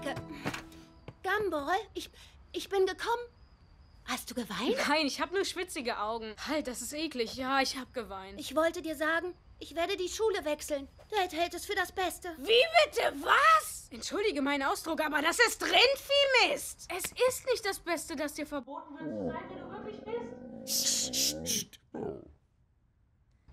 Danke. Gumball, ich bin gekommen. Hast du geweint? Nein, ich habe nur schwitzige Augen. Halt, das ist eklig. Ja, ich habe geweint. Ich wollte dir sagen, ich werde die Schule wechseln. Dad hält es für das Beste. Wie bitte? Was? Entschuldige meinen Ausdruck, aber das ist Rindviehmist. Es ist nicht das Beste, das dir verboten wird zu sein, wenn du wirklich bist. Psst.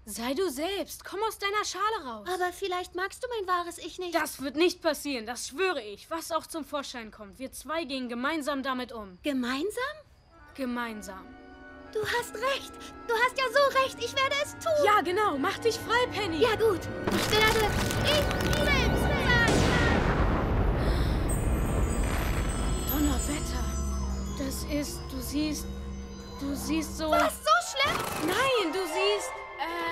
Sei du selbst. Komm aus deiner Schale raus. Aber vielleicht magst du mein wahres Ich nicht. Das wird nicht passieren, das schwöre ich. Was auch zum Vorschein kommt. Wir zwei gehen gemeinsam damit um. Gemeinsam? Gemeinsam. Du hast recht. Du hast ja so recht. Ich werde es tun. Ja, genau. Mach dich frei, Penny. Ja, gut. Ich werde ich selbst sein. Donnerwetter. Das ist... Du siehst so... Was? So schlimm? Nein, du siehst...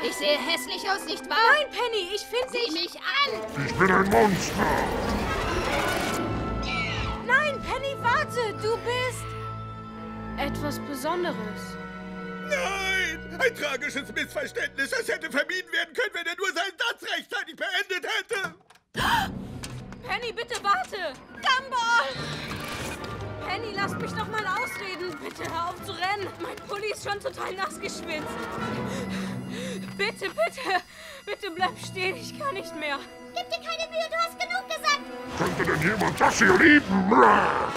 Ich sehe hässlich aus, nicht wahr? Nein, Penny, ich finde dich... Sieh mich an! Ich bin ein Monster! Nein, Penny, warte! Du bist... etwas Besonderes. Nein! Ein tragisches Missverständnis. Das hätte vermieden werden können, wenn er nur seinen Satz rechtzeitig beendet hätte. Penny, bitte warte! Gumball! Penny, lasst mich doch mal ausreden. Bitte hör auf zu rennen. Mein Pulli ist schon total nass geschwitzt. Bitte, bitte, bitte bleib stehen, ich kann nicht mehr. Gib dir keine Mühe, du hast genug gesagt. Könnte denn jemand das hier lieben? Ah,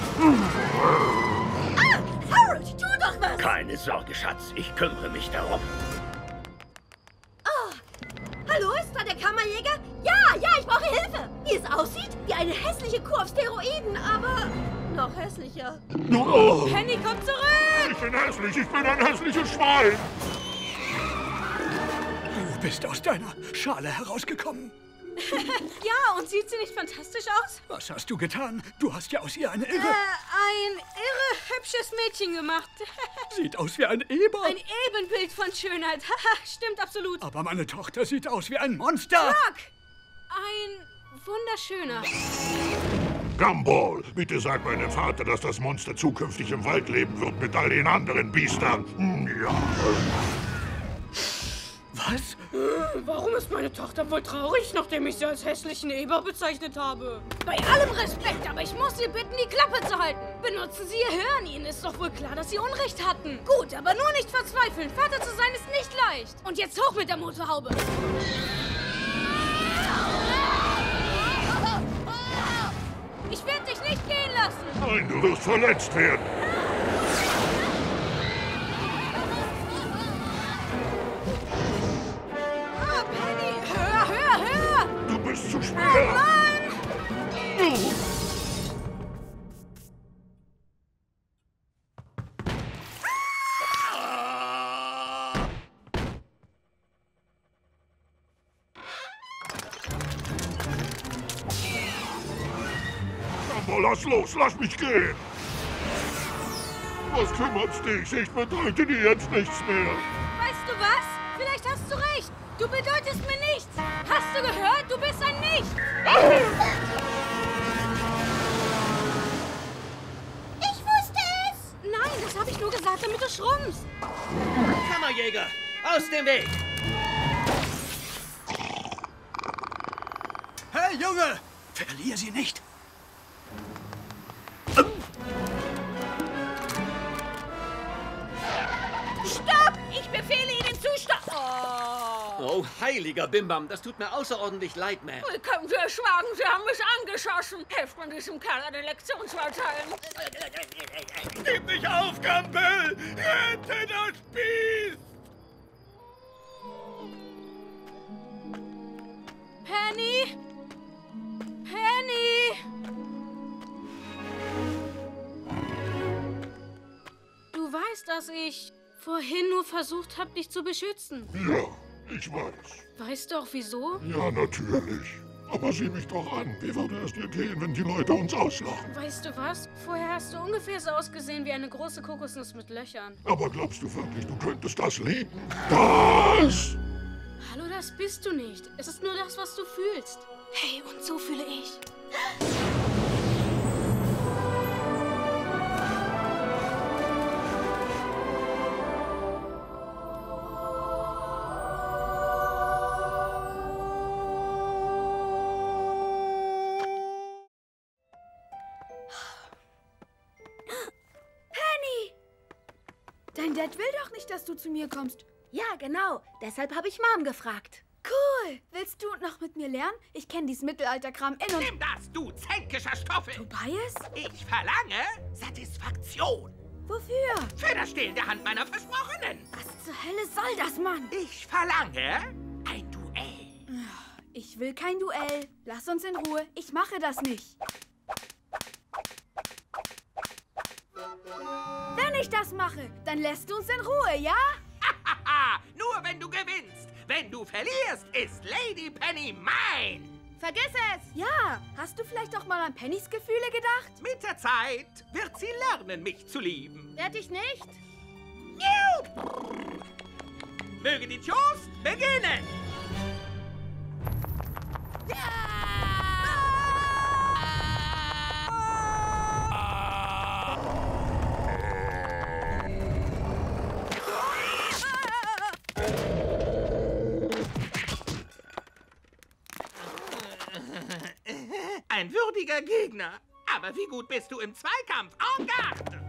Harold, tu doch was! Keine Sorge, Schatz, ich kümmere mich darum. Oh, hallo, ist da der Kammerjäger? Ja, ich brauche Hilfe. Wie es aussieht, wie eine hässliche Kuh auf Steroiden, aber noch hässlicher. Oh. Penny, komm zurück! Ich bin hässlich, ich bin ein hässliches Schwein. Du bist aus deiner Schale herausgekommen. Ja, und sieht sie nicht fantastisch aus? Was hast du getan? Du hast ja aus ihr eine irre... ein irre hübsches Mädchen gemacht. Sieht aus wie ein Eber. Ein Ebenbild von Schönheit. Stimmt absolut. Aber meine Tochter sieht aus wie ein Monster. Clark! Ein wunderschöner. Gumball, bitte sag meinem Vater, dass das Monster zukünftig im Wald leben wird mit all den anderen Biestern. Ja... Was? Warum ist meine Tochter wohl traurig, nachdem ich sie als hässlichen Eber bezeichnet habe? Bei allem Respekt, aber ich muss Sie bitten, die Klappe zu halten. Benutzen Sie Ihr Hirn. Ihnen ist doch wohl klar, dass Sie Unrecht hatten. Gut, aber nur nicht verzweifeln. Vater zu sein ist nicht leicht. Und jetzt hoch mit der Motorhaube. Ich werde dich nicht gehen lassen. Nein, du wirst verletzt werden. Zu schwer. Mama, lass los, lass mich gehen. Was kümmert's dich? Ich bedeute dir jetzt nichts mehr. Weißt du was? Vielleicht hast du recht. Du bedeutest mir nichts. Hast du gehört? Du bist ein Nichts. Ich wusste es. Nein, das habe ich nur gesagt, damit du schrumpfst. Kammerjäger, aus dem Weg. Hey, Junge, verlier sie nicht. Stopp! Ich befehle Ihnen zu stoppen. Oh, heiliger Bimbam, das tut mir außerordentlich leid, Ma'am. Willkommen, Herr Schwagen, Sie haben mich angeschossen. Helft man diesem Kerl eine Lektion zu erteilen. Gib mich auf, Gumball! Rette das Biest! Penny? Penny? Du weißt, dass ich vorhin nur versucht habe, dich zu beschützen. Ja. Ich weiß. Weißt du auch, wieso? Ja, natürlich. Aber sieh mich doch an. Wie würde es dir gehen, wenn die Leute uns auslachen? Weißt du was? Vorher hast du ungefähr so ausgesehen wie eine große Kokosnuss mit Löchern. Aber glaubst du wirklich, du könntest das lieben? Das! Hallo, das bist du nicht. Es ist nur das, was du fühlst. Hey, und so fühle ich. Dein Dad will doch nicht, dass du zu mir kommst. Ja, genau. Deshalb habe ich Mom gefragt. Cool. Willst du noch mit mir lernen? Ich kenne dieses Mittelalterkram in und... Nimm das, du zänkischer Stoffel! Tobias? Ich verlange Satisfaktion. Wofür? Für das Stehlen der Hand meiner Versprochenen. Was zur Hölle soll das, Mann? Ich verlange ein Duell. Ich will kein Duell. Lass uns in Ruhe. Ich mache das nicht. Wenn ich das mache, dann lässt du uns in Ruhe, ja? Nur wenn du gewinnst. Wenn du verlierst, ist Lady Penny mein. Vergiss es! Ja, hast du vielleicht auch mal an Pennys Gefühle gedacht? Mit der Zeit wird sie lernen, mich zu lieben. Werd ich nicht? Möge die Shows beginnen! Ja! Ein würdiger Gegner. Aber wie gut bist du im Zweikampf? En garde!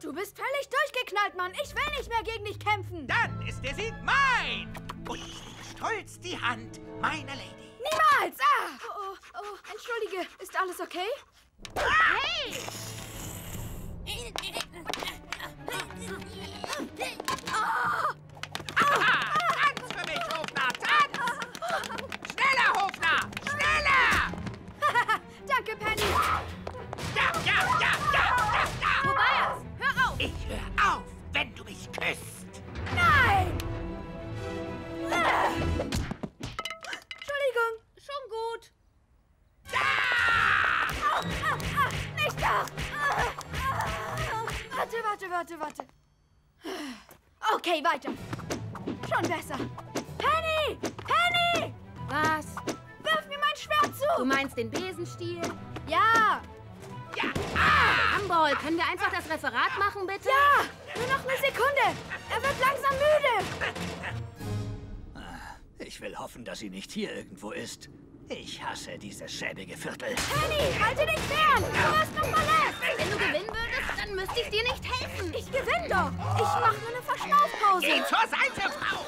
Du bist völlig durchgeknallt, Mann. Ich will nicht mehr gegen dich kämpfen. Dann ist der Sieg mein. Und ich nehme stolz die Hand meiner Lady. Niemals! Ah! Oh, oh, oh. Entschuldige. Ist alles okay? Ah! Hey! Oh! Danke, Penny. Ja. Tobias, hör auf. Ich höre auf, wenn du mich küsst. Nein. Entschuldigung. Schon gut. Ah! Nicht doch. Warte. Okay, weiter. Schon besser. Penny! Penny! Was? Wirf mir mein Schwert zu! Du meinst den Besenstiel? Ja! Ja! Ah! Gumball, können wir einfach das Referat machen, bitte? Ja! Nur noch eine Sekunde! Er wird langsam müde! Ich will hoffen, dass sie nicht hier irgendwo ist. Ich hasse dieses schäbige Viertel. Penny, halte dich fern! Du hast noch verletzt! Wenn du gewinnen würdest, dann müsste ich dir nicht helfen. Ich gewinne doch! Ich mache nur eine Verschnaufpause! Geh zur Seite, Frau!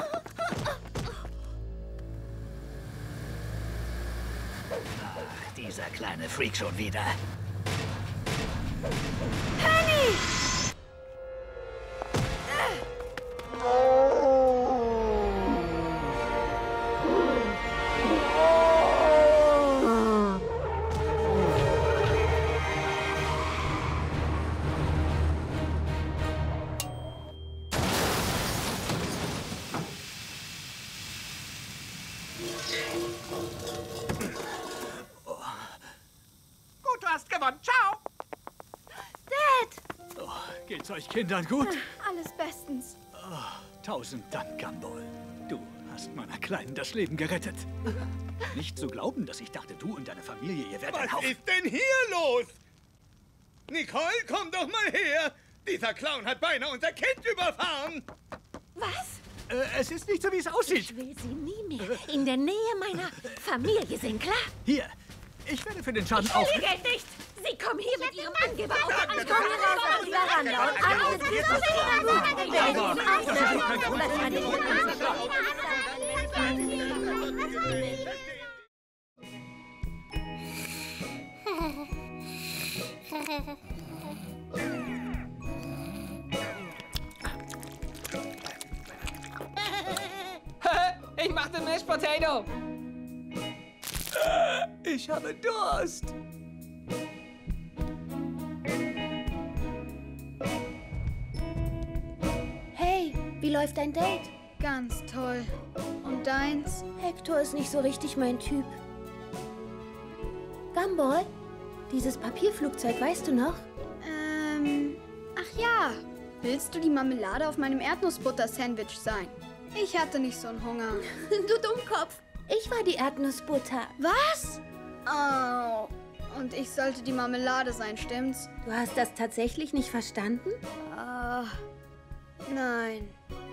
Ach, dieser kleine Freak schon wieder. Penny! Euch Kindern gut? Alles bestens. Oh, 1000 Dank, Gumball. Du hast meiner Kleinen das Leben gerettet. Nicht zu glauben, dass ich dachte, du und deine Familie, ihr werdet Was ist denn hier los? Nicole, komm doch mal her. Dieser Clown hat beinahe unser Kind überfahren. Was? Es ist nicht so, wie es aussieht. Ich will sie nie mehr in der Nähe meiner Familie sehen, klar? Hier, ich werde für den Schaden auf... Ich will nicht! Sie kommen hier mit Ihrem Angeber auf den Ich mache den Mashed Potato. Ich habe Durst. Wie läuft dein Date? Ganz toll. Und deins? Hector ist nicht so richtig mein Typ. Gumball, dieses Papierflugzeug, weißt du noch? Ach ja. Willst du die Marmelade auf meinem Erdnussbutter-Sandwich sein? Ich hatte nicht so einen Hunger. Du Dummkopf. Ich war die Erdnussbutter. Was? Oh. Und ich sollte die Marmelade sein, stimmt's? Du hast das tatsächlich nicht verstanden? Nein.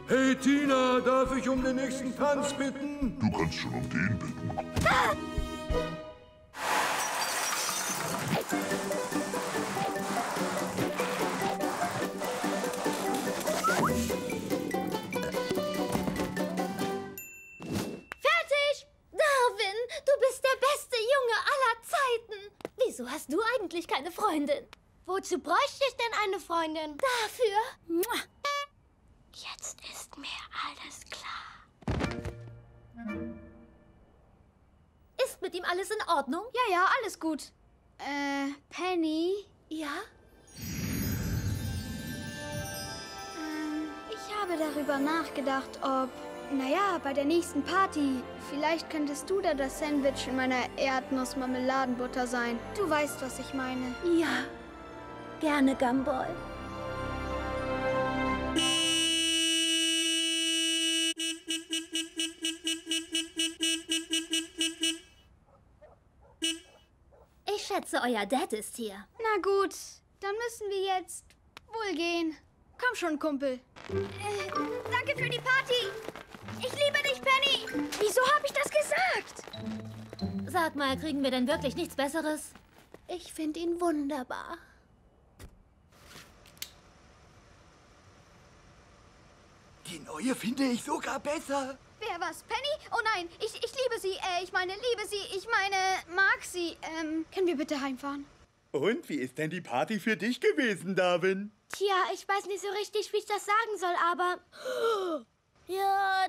Hey, Tina, darf ich um den nächsten Tanz bitten? Du kannst schon um den bitten. Ah! hoffentlich keine Freundin. Wozu bräuchte ich denn eine Freundin? Dafür. Jetzt ist mir alles klar. Ist mit ihm alles in Ordnung? Ja, ja, alles gut. Penny? Ja? Ich habe darüber nachgedacht, ob... Naja, bei der nächsten Party. Vielleicht könntest du da das Sandwich in meiner Erdnussmarmeladenbutter sein. Du weißt, was ich meine. Ja, gerne, Gumball. Ich schätze, euer Dad ist hier. Na gut, dann müssen wir jetzt wohl gehen. Komm schon, Kumpel. Danke für die Party. Ich liebe dich, Penny. Wieso habe ich das gesagt? Sag mal, kriegen wir denn wirklich nichts Besseres? Ich finde ihn wunderbar. Die neue finde ich sogar besser. Wer was? Penny? Oh nein, ich liebe sie. Ich meine, mag sie. Können wir bitte heimfahren? Und wie ist denn die Party für dich gewesen, Darwin? Tja, ich weiß nicht so richtig, wie ich das sagen soll, aber... Ja,